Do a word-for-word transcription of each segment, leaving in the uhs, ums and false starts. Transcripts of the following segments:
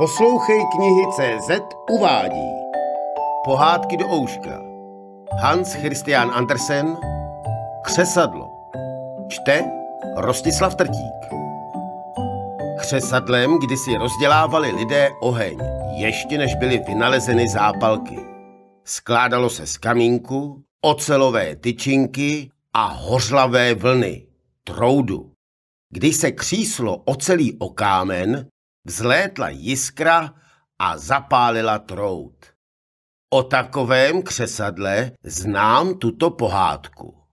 Poslouchej knihy C Z uvádí Pohádky do ouška. Hans Christian Andersen. Křesadlo. Čte Rostislav Trtík. Křesadlem kdysi rozdělávali lidé oheň, ještě než byly vynalezeny zápalky. Skládalo se z kamínku, ocelové tyčinky a hořlavé vlny, troudu. Když se kříslo ocelí o kámen, vzlétla jiskra a zapálila troud. O takovém křesadle znám tuto pohádku.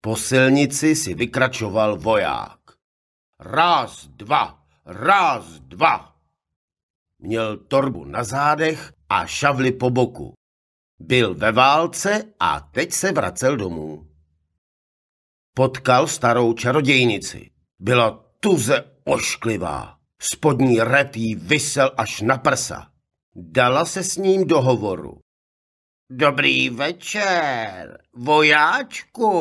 Po silnici si vykračoval voják. Ráz, dva, ráz, dva. Měl torbu na zádech a šavli po boku. Byl ve válce a teď se vracel domů. Potkal starou čarodějnici. Byla tuze ošklivá. Spodní ret jí visel až na prsa. Dala se s ním do hovoru. Dobrý večer, vojáčku.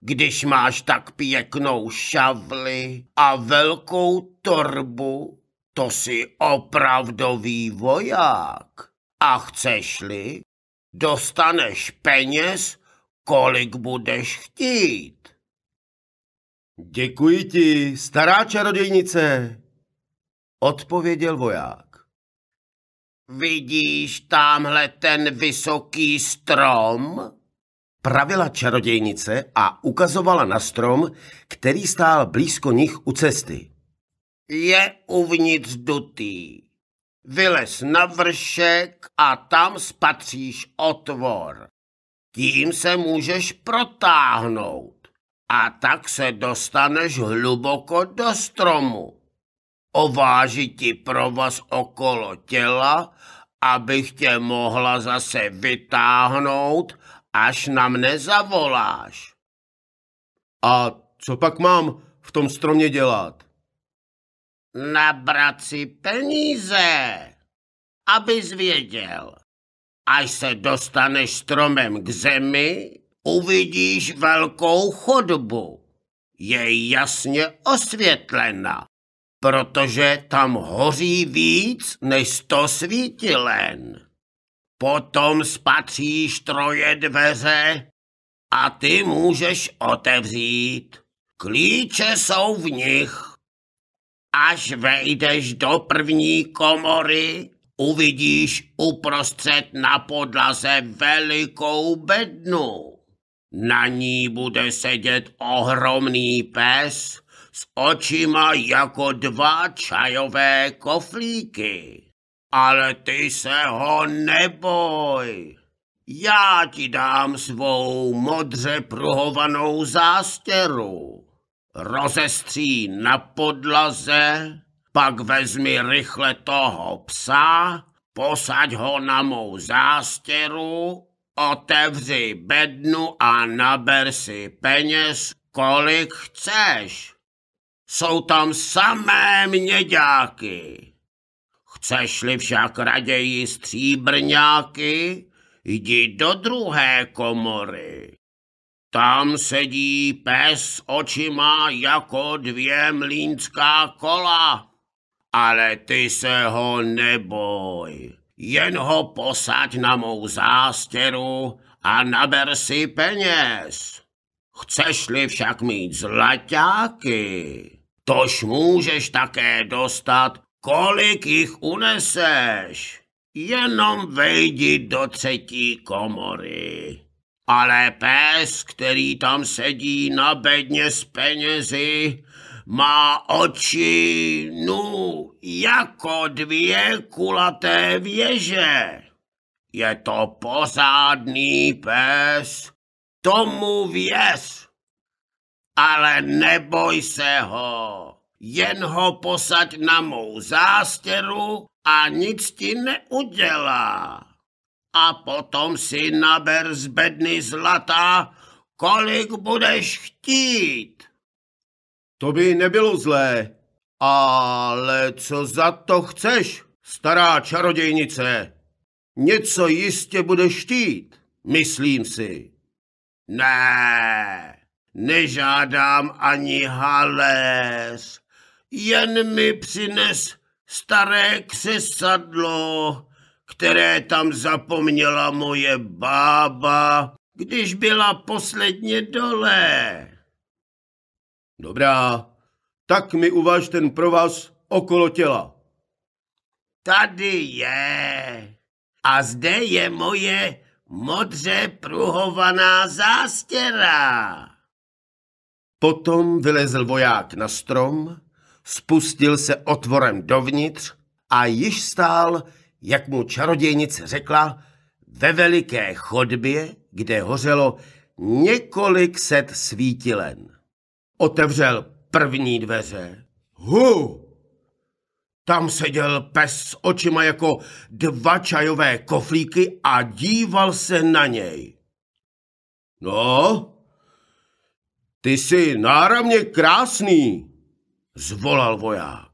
Když máš tak pěknou šavli a velkou torbu, to jsi opravdový voják. A chceš-li, dostaneš peněz, kolik budeš chtít. Děkuji ti, stará čarodějnice, odpověděl voják. Vidíš tamhle ten vysoký strom? Pravila čarodějnice a ukazovala na strom, který stál blízko nich u cesty. Je uvnitř dutý. Vylez na vršek a tam spatříš otvor. Tím se můžeš protáhnout a tak se dostaneš hluboko do stromu. Ováži ti provaz okolo těla, abych tě mohla zase vytáhnout, až na mne zavoláš. A co pak mám v tom stromě dělat? Nabrat si peníze, abys věděl. Až se dostaneš stromem k zemi, uvidíš velkou chodbu. Je jasně osvětlena, protože tam hoří víc než sto svítilen. Potom spatříš troje dveře a ty můžeš otevřít. Klíče jsou v nich. Až vejdeš do první komory, uvidíš uprostřed na podlaze velikou bednu. Na ní bude sedět ohromný pes s očima jako dva čajové koflíky. Ale ty se ho neboj. Já ti dám svou modře pruhovanou zástěru. Rozestří na podlaze, pak vezmi rychle toho psa, posaď ho na mou zástěru, otevři bednu a naber si peněz, kolik chceš. Jsou tam samé měďáky. Chceš-li však raději stříbrňáky, jdi do druhé komory. Tam sedí pes s očima jako dvě mlýnská kola. Ale ty se ho neboj, jen ho posaď na mou zástěru a naber si peněz. Chceš-li však mít zlaťáky, tož můžeš také dostat, kolik jich uneseš. Jenom vejdi do třetí komory. Ale pes, který tam sedí na bedně s penězi, má oči, nu, jako dvě kulaté věže. Je to pořádný pes, tomu věř. Ale neboj se ho, jen ho posaď na mou zástěru a nic ti neudělá. A potom si naber z bedny zlata, kolik budeš chtít. To by nebylo zlé, ale co za to chceš, stará čarodějnice? Něco jistě budeš chtít, myslím si. Ne, nežádám ani haléř, jen mi přines staré křesadlo, které tam zapomněla moje bába, když byla posledně dole. Dobrá, tak mi uvaž ten provaz okolo těla. Tady je. A zde je moje modře pruhovaná zástěra. Potom vylezl voják na strom, spustil se otvorem dovnitř a již stál, jak mu čarodějnice řekla, ve veliké chodbě, kde hořelo několik set svítilen. Otevřel první dveře. Hu! Tam seděl pes s očima jako dva čajové koflíky a díval se na něj. No, ty jsi náramně krásný, zvolal voják.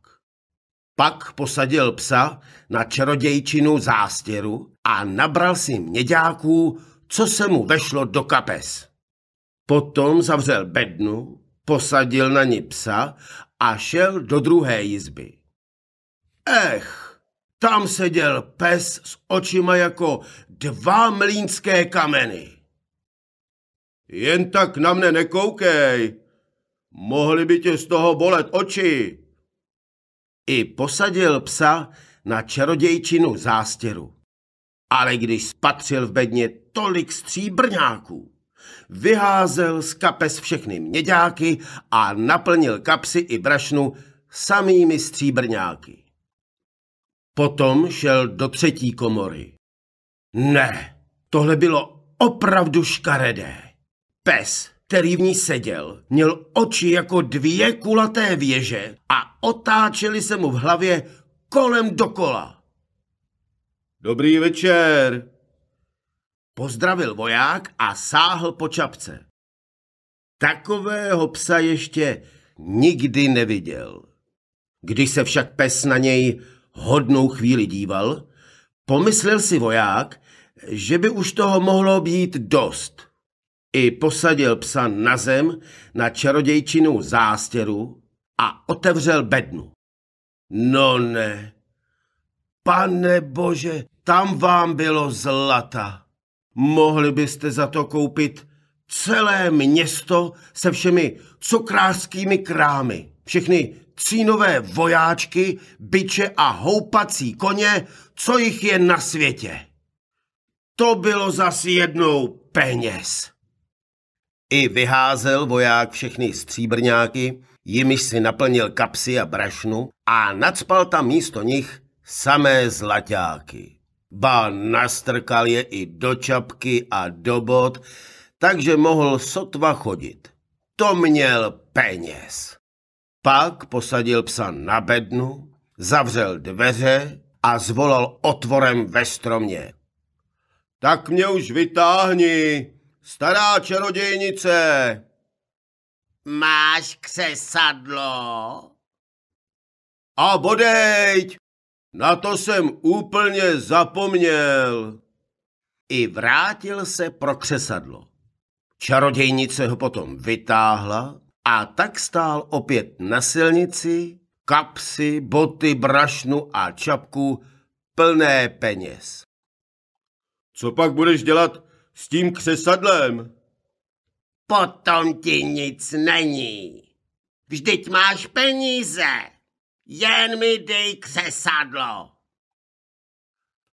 Pak posadil psa na čarodějčinu zástěru a nabral si měďáků, co se mu vešlo do kapes. Potom zavřel bednu, posadil na ní psa a šel do druhé jizby. Ech, tam seděl pes s očima jako dva mlýnské kameny. Jen tak na mne nekoukej, mohly by tě z toho bolet oči. I posadil psa na čarodějčinu zástěru. Ale když spatřil v bedně tolik stříbrňáků, vyházel z kapes všechny měďáky a naplnil kapsy i brašnu samými stříbrňáky. Potom šel do třetí komory. Ne, tohle bylo opravdu škaredé. Pes, který v ní seděl, měl oči jako dvě kulaté věže a otáčely se mu v hlavě kolem dokola. Dobrý večer, pozdravil voják a sáhl po čapce. Takového psa ještě nikdy neviděl. Když se však pes na něj hodnou chvíli díval, pomyslel si voják, že by už toho mohlo být dost. I posadil psa na zem na čarodějčinu zástěru a otevřel bednu. No ne, pane bože, tam vám bylo zlata. Mohli byste za to koupit celé město se všemi cukrářskými krámy, všechny cínové vojáčky, biče a houpací koně, co jich je na světě. To bylo zas jednou peněz. I vyházel voják všechny stříbrňáky, jimiž si naplnil kapsy a brašnu a nacpal tam místo nich samé zlaťáky. Ba nastrkal je i do čapky a do bot, takže mohl sotva chodit. To měl peněz. Pak posadil psa na bednu, zavřel dveře a zvolal otvorem ve stromě. Tak mě už vytáhni, stará čarodějnice. Máš křesadlo? A bodejť, na to jsem úplně zapomněl. I vrátil se pro křesadlo. Čarodějnice ho potom vytáhla a tak stál opět na silnici, kapsy, boty, brašnu a čapku plné peněz. Co pak budeš dělat s tím křesadlem? Potom ti nic není. Vždyť máš peníze. Jen mi dej křesadlo.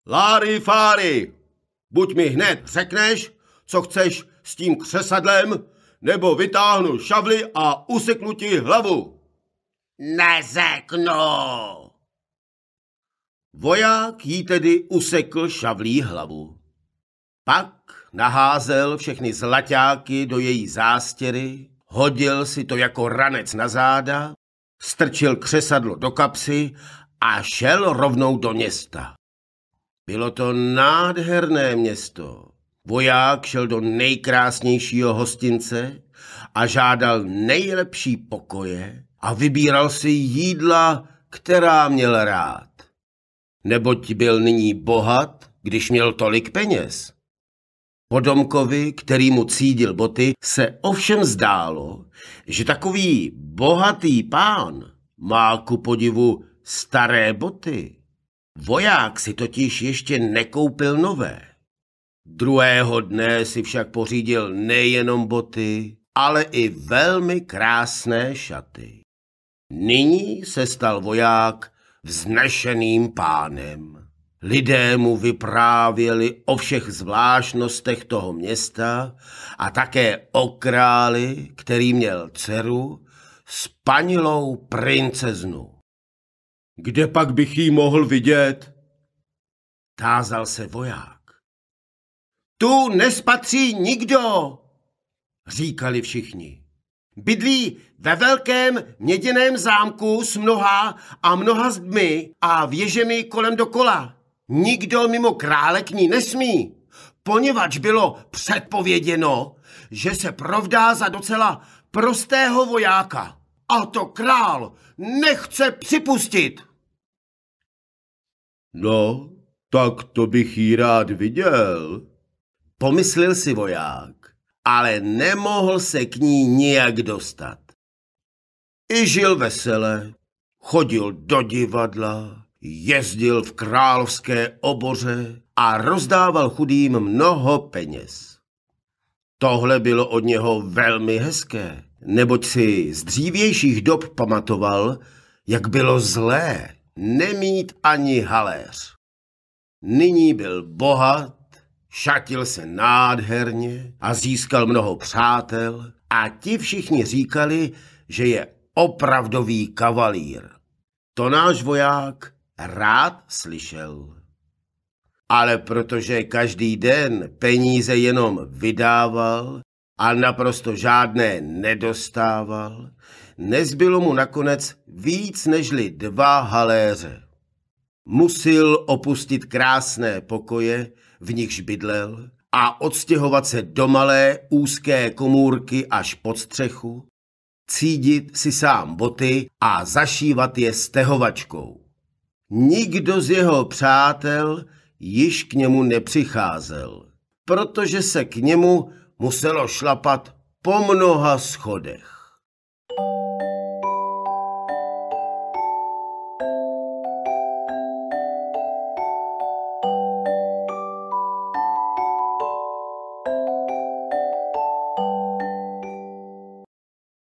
Lári fári, buď mi hned řekneš, co chceš s tím křesadlem, nebo vytáhnu šavli a useknu ti hlavu. Neřeknu. Voják jí tedy usekl šavlí hlavu. Pak naházel všechny zlaťáky do její zástěry, hodil si to jako ranec na záda, strčil křesadlo do kapsy a šel rovnou do města. Bylo to nádherné město. Voják šel do nejkrásnějšího hostince a žádal nejlepší pokoje a vybíral si jídla, která měl rád. Neboť byl nyní bohat, když měl tolik peněz. Podomkovi, který mu cídil boty, se ovšem zdálo, že takový bohatý pán má ku podivu staré boty. Voják si totiž ještě nekoupil nové. Druhého dne si však pořídil nejenom boty, ale i velmi krásné šaty. Nyní se stal voják vznešeným pánem. Lidé mu vyprávěli o všech zvláštnostech toho města a také o králi, který měl dceru, spanilou princeznu. Kde pak bych jí mohl vidět? Tázal se voják. Tu nespatří nikdo, říkali všichni. Bydlí ve velkém měděném zámku s mnoha a mnoha zdmi a věžemi kolem dokola. Nikdo mimo krále k ní nesmí, poněvadž bylo předpověděno, že se provdá za docela prostého vojáka. A to král nechce připustit. No, tak to bych jí rád viděl, pomyslel si voják, ale nemohl se k ní nijak dostat. I žil vesele, chodil do divadla, jezdil v královské oboře a rozdával chudým mnoho peněz. Tohle bylo od něho velmi hezké, neboť si z dřívějších dob pamatoval, jak bylo zlé nemít ani haléř. Nyní byl bohat, šatil se nádherně a získal mnoho přátel a ti všichni říkali, že je opravdový kavalír. To náš voják rád slyšel. Ale protože každý den peníze jenom vydával a naprosto žádné nedostával, nezbylo mu nakonec víc nežli dva haléře. Musil opustit krásné pokoje, v nichž bydlel, a odstěhovat se do malé úzké komůrky až pod střechu, cídit si sám boty a zašívat je stehovačkou. Nikdo z jeho přátel již k němu nepřicházel, protože se k němu muselo šlapat po mnoha schodech.